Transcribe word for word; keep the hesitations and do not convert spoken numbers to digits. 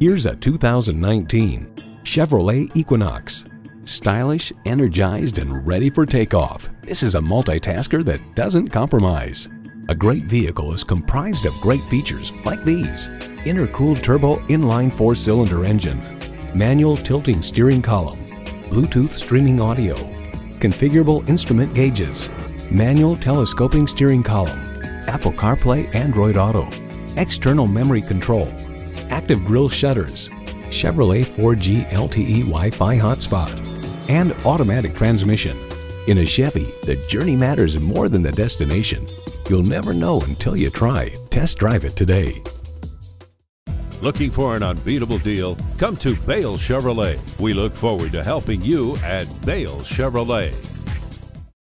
Here's a two thousand nineteen Chevrolet Equinox. Stylish, energized, and ready for takeoff, this is a multitasker that doesn't compromise. A great vehicle is comprised of great features like these: intercooled turbo inline four-cylinder engine, manual tilting steering column, Bluetooth streaming audio, configurable instrument gauges, manual telescoping steering column, Apple CarPlay, Android Auto, external memory control, active grille shutters, Chevrolet four G L T E Wi-Fi hotspot, and automatic transmission. In a Chevy, the journey matters more than the destination. You'll never know until you try. Test drive it today. Looking for an unbeatable deal? Come to Bale Chevrolet. We look forward to helping you at Bale Chevrolet.